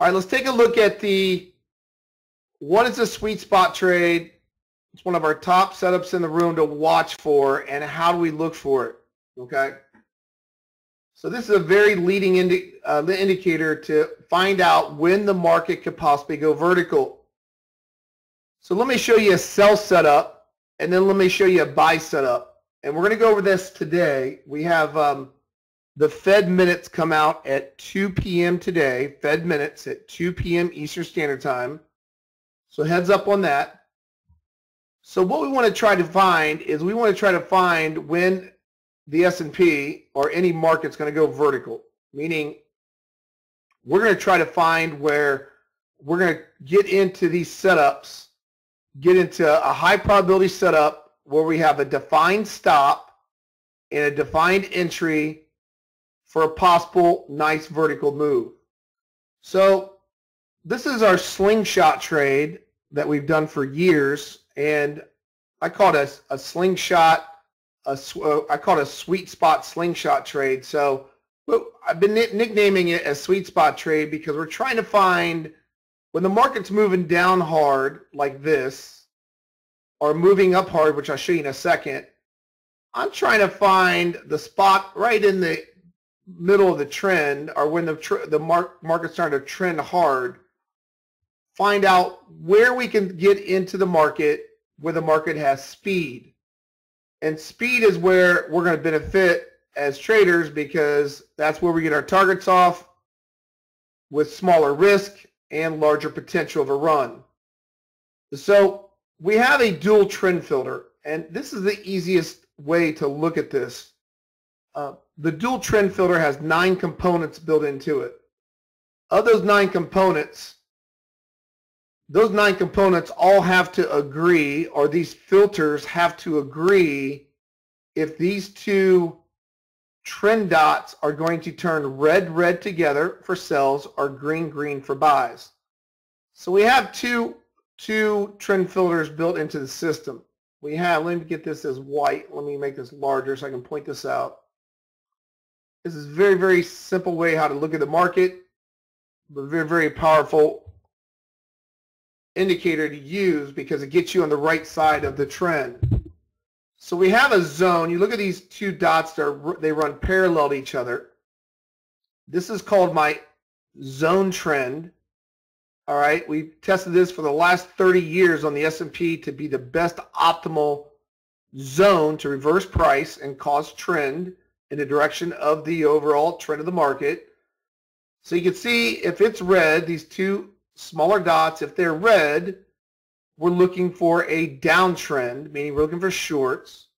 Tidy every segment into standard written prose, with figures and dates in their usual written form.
All right, let's take a look at the what is the sweet spot trade. It's one of our top setups in the room to watch for, and how do we look for it? Okay. So this is a very leading indicator to find out when the market could possibly go vertical. So let me show you a sell setup, and then let me show you a buy setup. And we're going to go over this today. We have the Fed minutes come out at 2 p.m. today, Fed minutes at 2 p.m. Eastern Standard Time. So heads up on that. So what we want to try to find is we want to try to find when the S&P or any market's going to go vertical, meaning we're going to try to find where we're going to get into these setups, get into a high probability setup where we have a defined stop and a defined entry for a possible nice vertical move. So this is our slingshot trade that we've done for years, and I call it a slingshot. I call it a sweet spot slingshot trade. So I've been nicknaming it a sweet spot trade because we're trying to find when the market's moving down hard like this or moving up hard, which I'll show you in a second. I'm trying to find the spot right in the middle of the trend, or when the market's starting to trend hard. Find out where we can get into the market where the market has speed. And speed is where we're going to benefit as traders, because that's where we get our targets off with smaller risk and larger potential of a run. So we have a dual trend filter, and this is the easiest way to look at this. The dual trend filter has 9 components built into it. Of those 9 components, those 9 components all have to agree, or these filters have to agree, if these two trend dots are going to turn red together for sells or green for buys. So we have two trend filters built into the system. We have, let me get this as white. Let me make this larger so I can point this out. This is a very, very simple way how to look at the market, but very, very powerful indicator to use because it gets you on the right side of the trend. So we have a zone. You look at these two dots, they run parallel to each other. This is called my zone trend. All right, we've tested this for the last 30 years on the S&P to be the best optimal zone to reverse price and cause trend in the direction of the overall trend of the market. So you can see if it's red, these two smaller dots, if they're red, we're looking for a downtrend, meaning we're looking for shorts.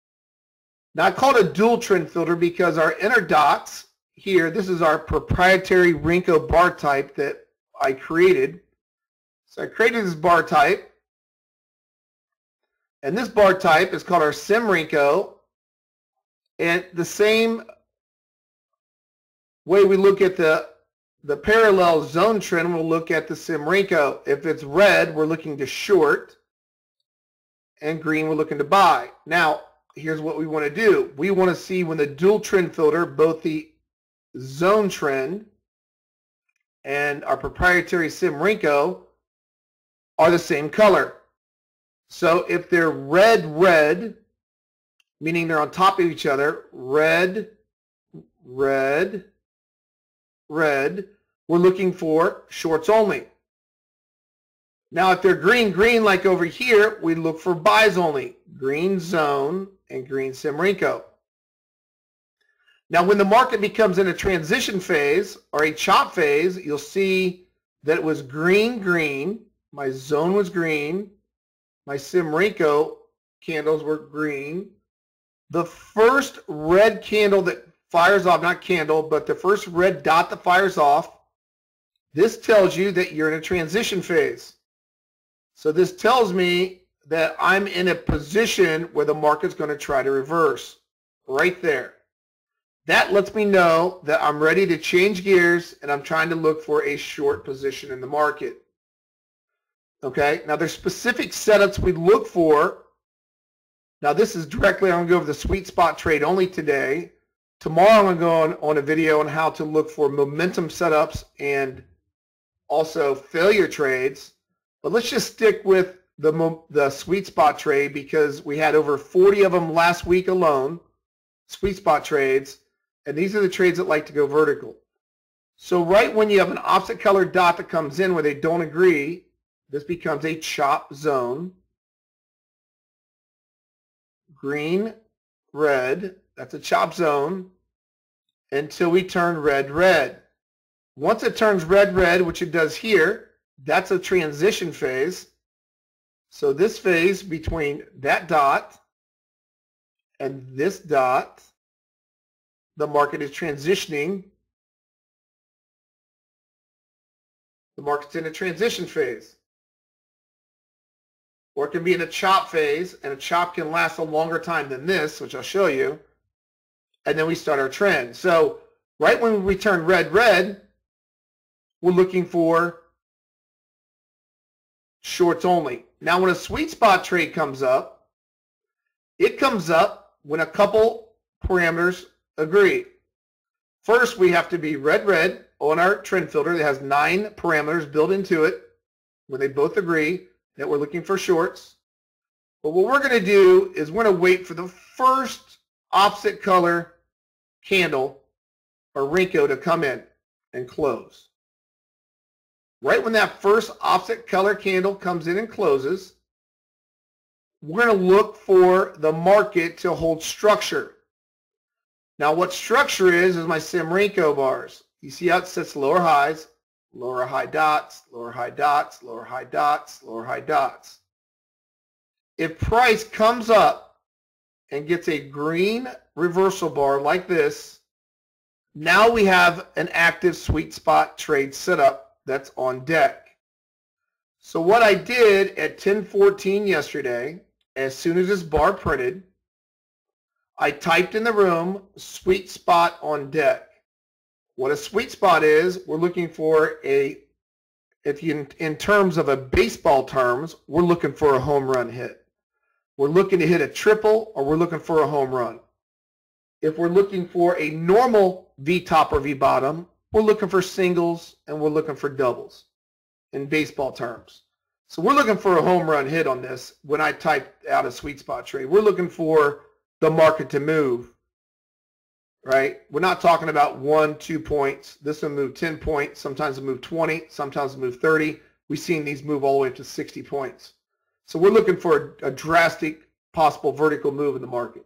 Now I call it a dual trend filter because our inner dots here, this is our proprietary Renko bar type that I created. So I created this bar type, and this bar type is called our SimRenko, and the same way we look at the parallel zone trend, we'll look at the SimRenko. If it's red, we're looking to short, and green, we're looking to buy. Now, here's what we want to do. We want to see when the dual trend filter, both the zone trend and our proprietary SimRenko, are the same color. So if they're red, meaning they're on top of each other, red, we're looking for shorts only. Now if they're green like over here, we look for buys only, green zone and green SimRenko. Now when the market becomes in a transition phase or a chop phase, you'll see that it was green, my zone was green, my SimRenko candles were green. The first red candle that fires off, not candle, but the first red dot that fires off, this tells you that you're in a transition phase. So this tells me that I'm in a position where the market's going to try to reverse, right there. That lets me know that I'm ready to change gears and I'm trying to look for a short position in the market. Okay, now there's specific setups we look for. Now this is directly, I'm going to go over the sweet spot trade only today. Tomorrow I'm going to go on a video on how to look for momentum setups and also failure trades. But let's just stick with the sweet spot trade because we had over 40 of them last week alone, sweet spot trades, and these are the trades that like to go vertical. So right when you have an opposite colored dot that comes in where they don't agree, this becomes a chop zone. Green, red, that's a chop zone until we turn red, red. Once it turns red, red, which it does here, that's a transition phase. So this phase between that dot and this dot, the market is transitioning. The market's in a transition phase. Or it can be in a chop phase, and a chop can last a longer time than this, which I'll show you. And then we start our trend. So right when we turn red, red, we're looking for shorts only. Now when a sweet spot trade comes up, it comes up when a couple parameters agree. First, we have to be red, red on our trend filter that has 9 parameters built into it when they both agree that we're looking for shorts. But what we're going to do is we're going to wait for the first opposite color candle or Renko to come in and close. Right when that first opposite color candle comes in and closes, we're going to look for the market to hold structure. Now what structure is my SimRenko bars. You see how it sets lower highs, lower high dots, lower high dots, lower high dots, lower high dots. If price comes up and gets a green reversal bar like this, now we have an active sweet spot trade setup that's on deck. So what I did at 10:14 yesterday, as soon as this bar printed, I typed in the room sweet spot on deck. What a sweet spot is, we're looking for a, in terms of a baseball terms, we're looking for a home run hit. We're looking to hit a triple or we're looking for a home run. If we're looking for a normal V top or V bottom, we're looking for singles and we're looking for doubles in baseball terms. So we're looking for a home run hit on this when I typed out a sweet spot trade. We're looking for the market to move, right? We're not talking about 1, 2 points. This will move 10 points. Sometimes it'll move 20. Sometimes it'll move 30. We've seen these move all the way up to 60 points. So we're looking for a drastic possible vertical move in the market.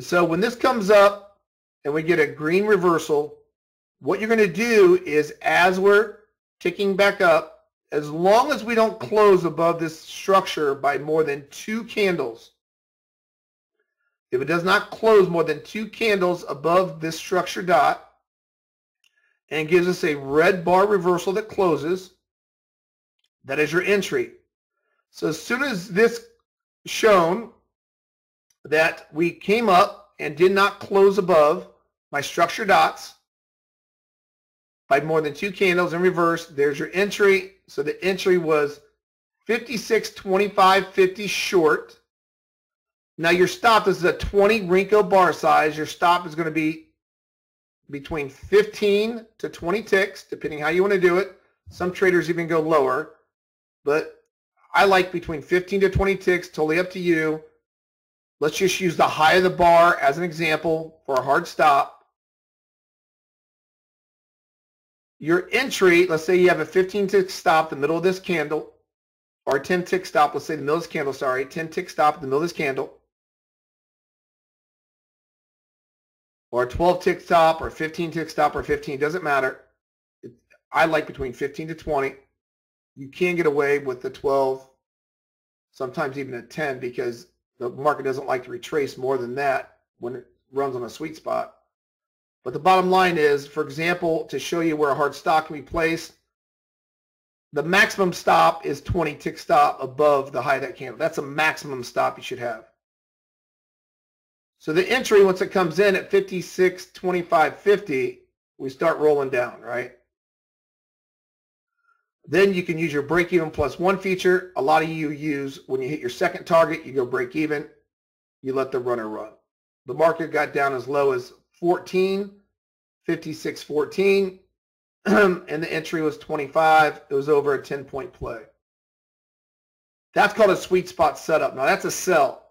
So when this comes up and we get a green reversal, what you're going to do is, as we're ticking back up, as long as we don't close above this structure by more than 2 candles, if it does not close more than 2 candles above this structure dot and gives us a red bar reversal that closes, that is your entry. So as soon as this shown that we came up and did not close above my structure dots by more than 2 candles in reverse, there's your entry. So the entry was 56.25.50 short. Now your stop, this is a 20 Renko bar size. Your stop is going to be between 15 to 20 ticks, depending how you want to do it. Some traders even go lower, but I like between 15 to 20 ticks, totally up to you. Let's just use the high of the bar as an example for a hard stop. Your entry, let's say you have a 15-tick stop in the middle of this candle, or a 10-tick stop, let's say the middle of this candle, sorry, 10-tick stop in the middle of this candle, or a 12-tick stop, or a 15-tick stop, or 15, doesn't matter. I like between 15 to 20. You can get away with the 12, sometimes even a 10, because the market doesn't like to retrace more than that when it runs on a sweet spot. But the bottom line is, for example, to show you where a hard stop can be placed, the maximum stop is 20 tick stop above the high of that candle. That's a maximum stop you should have. So the entry, once it comes in at 56.25.50, we start rolling down, right? Then you can use your break even plus one feature. A lot of you use, when you hit your second target, you go break even. You let the runner run. The market got down as low as 14, 56.14. and the entry was 25. It was over a 10-point play. That's called a sweet spot setup. Now, that's a sell.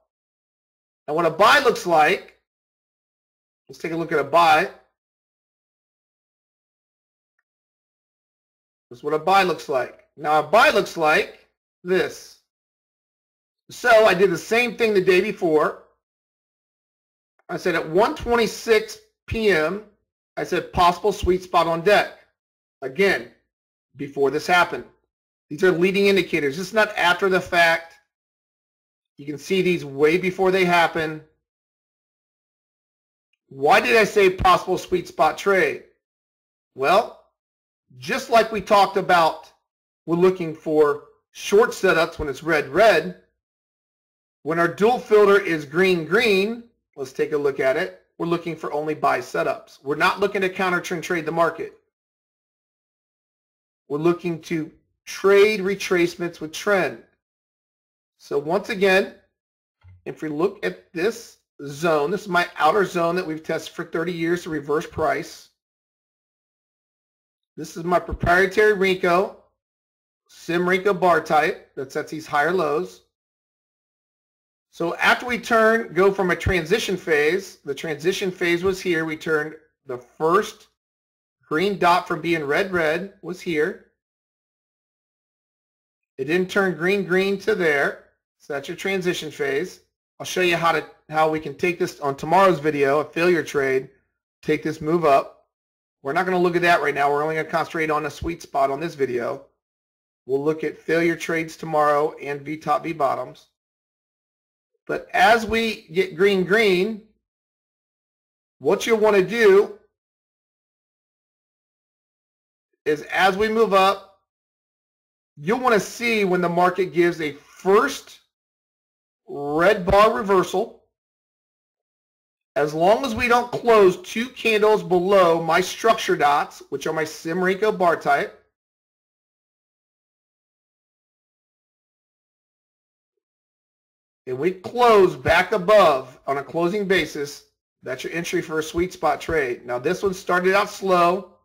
And what a buy looks like, let's take a look at a buy. This is what a buy looks like. Now, a buy looks like this. So I did the same thing the day before. I said at 1:26 p.m., I said possible sweet spot on deck. Again, before this happened. These are leading indicators. It's not after the fact. You can see these way before they happen. Why did I say possible sweet spot trade? Well, just like we talked about, we're looking for short setups when it's red, red. When our dual filter is green, green, let's take a look at it. We're looking for only buy setups. We're not looking to counter trend trade the market. We're looking to trade retracements with trend. So once again, if we look at this zone, this is my outer zone that we've tested for 30 years to reverse price. This is my proprietary Renko, SimRenko bar type that sets these higher lows. So after we go from a transition phase, the transition phase was here. We turned the first green dot from being red, red was here. It didn't turn green, green to there, so that's your transition phase. I'll show you how we can take this on tomorrow's video, a failure trade, take this move up. We're not going to look at that right now. We're only going to concentrate on a sweet spot on this video. We'll look at failure trades tomorrow and V-top, V-bottoms. But as we get green, green, what you'll want to do is as we move up, you'll want to see when the market gives a first red bar reversal. As long as we don't close two candles below my structure dots, which are my SimRenko bar type, and we close back above on a closing basis, that's your entry for a sweet spot trade. Now this one started out slow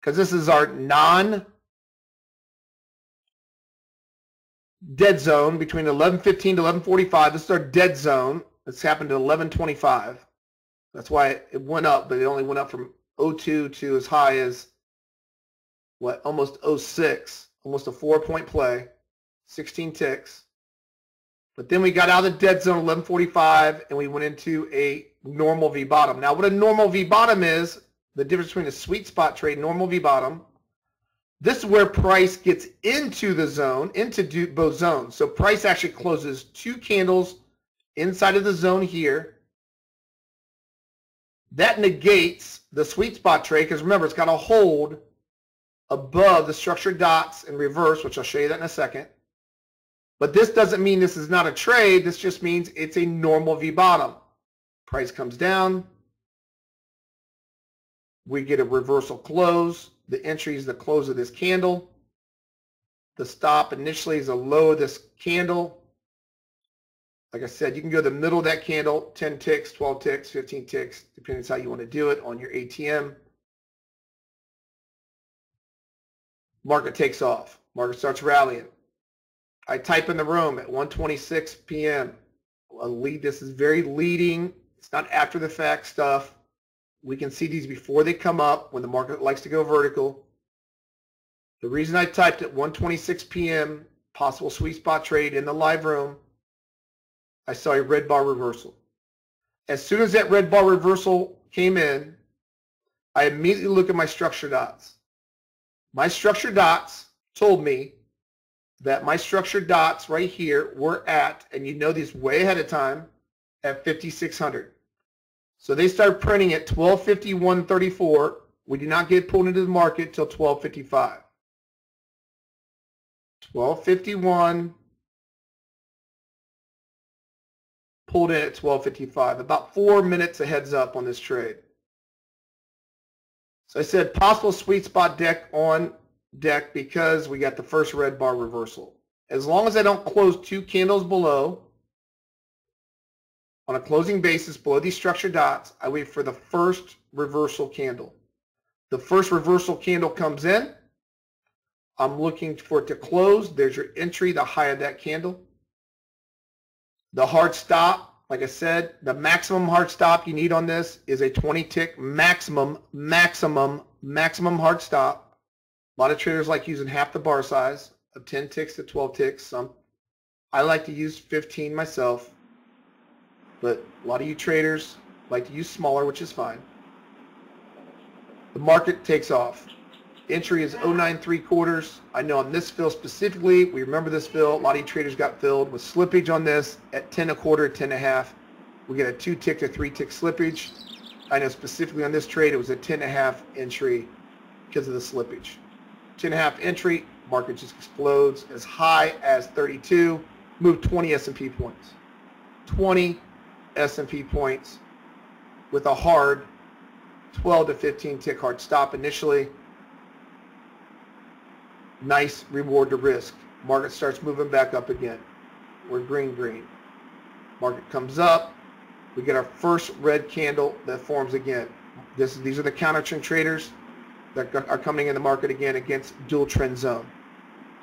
because this is our dead zone between 11:15 to 11:45. This is our dead zone. This happened at 11:25. That's why it went up, but it only went up from 02 to as high as, what, almost 06, almost a 4-point play, 16 ticks. But then we got out of the dead zone at 11:45, and we went into a normal V-bottom. Now, what a normal V-bottom is, the difference between a sweet spot trade, normal V-bottom, this is where price gets into the zone, into both zones. So price actually closes two candles inside of the zone here. That negates the sweet spot trade because remember, it's got to hold above the structured dots in reverse, which I'll show you that in a second. But this doesn't mean this is not a trade. This just means it's a normal V-bottom. Price comes down. We get a reversal close. The entry is the close of this candle. The stop initially is the low of this candle. Like I said, you can go to the middle of that candle, 10 ticks, 12 ticks, 15 ticks, depending on how you want to do it on your ATM. Market takes off. Market starts rallying. I type in the room at 1:26 p.m. This is very leading. It's not after the fact stuff. We can see these before they come up when the market likes to go vertical. The reason I typed at 1:26 p.m. possible sweet spot trade in the live room, I saw a red bar reversal. As soon as that red bar reversal came in, I immediately look at my structure dots. My structure dots told me that my structure dots right here were at, and you know these way ahead of time, at 5,600. So they start printing at 1251.34. We do not get pulled into the market till 12:55. 12:51 pulled in at 12:55. About 4 minutes a heads up on this trade. So I said possible sweet spot deck on deck because we got the first red bar reversal. As long as I don't close two candles below, on a closing basis below these structure dots, I wait for the first reversal candle. The first reversal candle comes in. I'm looking for it to close. There's your entry, the high of that candle. The hard stop, like I said, the maximum hard stop you need on this is a 20 tick maximum hard stop. A lot of traders like using half the bar size of 10 ticks to 12 ticks. Some I like to use 15 myself, but a lot of you traders like to use smaller, which is fine. The market takes off. Entry is 0.975. I know on this fill specifically, we remember this fill. A lot of you traders got filled with slippage on this at 10.25, 10.5. We get a 2 tick to 3 tick slippage. I know specifically on this trade, it was a 10.5 entry because of the slippage. 10.5 entry, market just explodes as high as 32. Moved 20 S&P points. 20 S&P points with a hard 12 to 15 tick hard stop initially. Nice reward to risk. Market starts moving back up again. We're green. Market comes up. We get our first red candle that forms again. These are the counter trend traders that are coming in the market again against dual trend zone.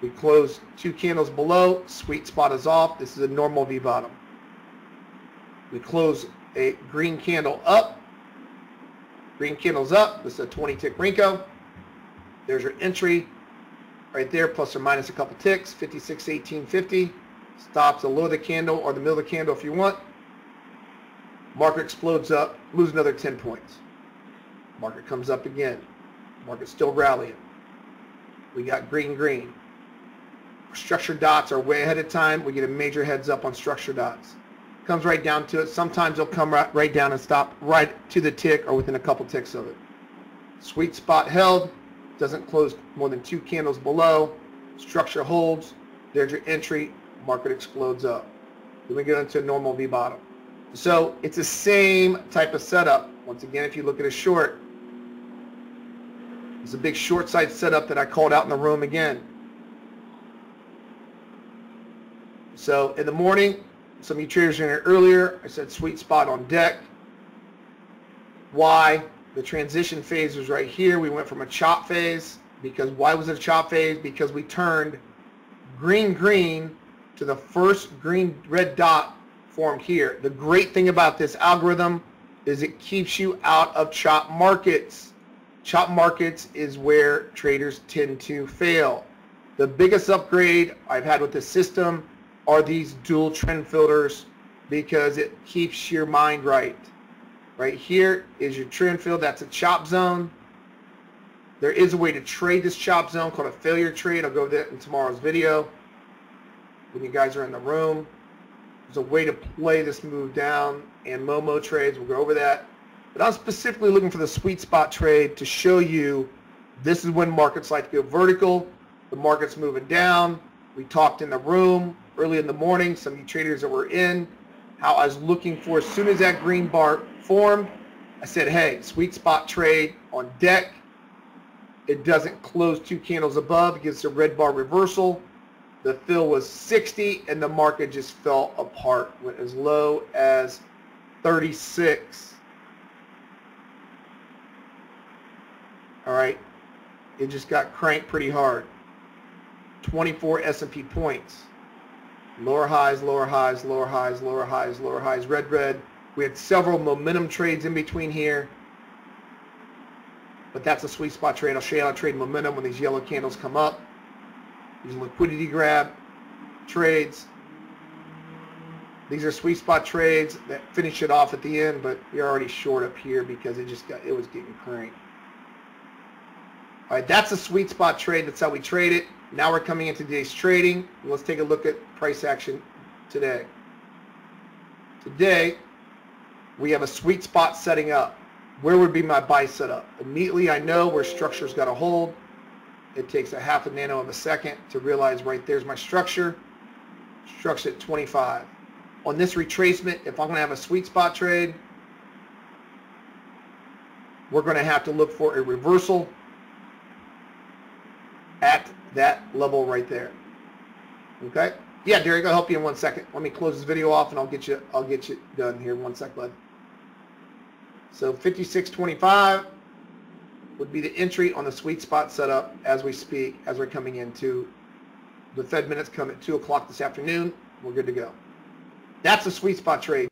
We close 2 candles below. Sweet spot is off. This is a normal V bottom. We close a green candle up. Green candle's up. This is a 20 tick Renko. There's your entry right there, plus or minus a couple ticks. 56.1850. Stops the low of the candle or the middle of the candle if you want. Market explodes up, loses another 10 points. Market comes up again. Market's still rallying. We got green. Structured dots are way ahead of time. We get a major heads up on structured dots. Comes right down to it. Sometimes it'll come right down and stop right to the tick or within a couple ticks of it. Sweet spot held. Doesn't close more than 2 candles below. Structure holds. There's your entry. Market explodes up. Then we get into a normal V bottom. So it's the same type of setup. Once again, if you look at a short, it's a big short side setup that I called out in the room again. So in the morning, some of you traders in here earlier, I said sweet spot on deck. Why? The transition phase was right here. We went from a chop phase. Because why was it a chop phase? Because we turned green to the first red dot formed here. The great thing about this algorithm is it keeps you out of chop markets. Chop markets is where traders tend to fail. The biggest upgrade I've had with this system are these dual trend filters, because it keeps your mind right. Right here is your trend field. That's a chop zone. There is a way to trade this chop zone called a failure trade. I'll go over that in tomorrow's video when you guys are in the room. There's a way to play this move down and Momo trades. We'll go over that. But I'm specifically looking for the sweet spot trade to show you this is when markets like to go vertical. The market's moving down. We talked in the room early in the morning, some of you traders that were in, how I was looking for as soon as that green bar formed, I said, hey, sweet spot trade on deck. It doesn't close 2 candles above. It gives a red bar reversal. The fill was 60, and the market just fell apart. Went as low as 36. All right. It just got cranked pretty hard. 24 S&P points. Lower highs, red. We had several momentum trades in between here, but that's a sweet spot trade. I'll show you how to trade momentum when these yellow candles come up. These liquidity grab trades. These are sweet spot trades that finish it off at the end, but you're already short up here because it was getting cranked. All right, that's a sweet spot trade. That's how we trade it. Now we're coming into today's trading. Let's take a look at price action today. Today, we have a sweet spot setting up. Where would be my buy setup? Immediately I know where structure's got to hold. It takes a half a nano of a second to realize right there's my structure. Structure at 25. On this retracement, if I'm going to have a sweet spot trade, we're going to have to look for a reversal at that level right there. Okay? Yeah, Derek, I'll help you in 1 second. Let me close this video off and I'll get you done here. 1 sec, bud. So 56.25. would be the entry on the sweet spot setup as we speak, as we're coming into the Fed minutes come at 2 o'clock this afternoon. We're good to go. That's a sweet spot trade.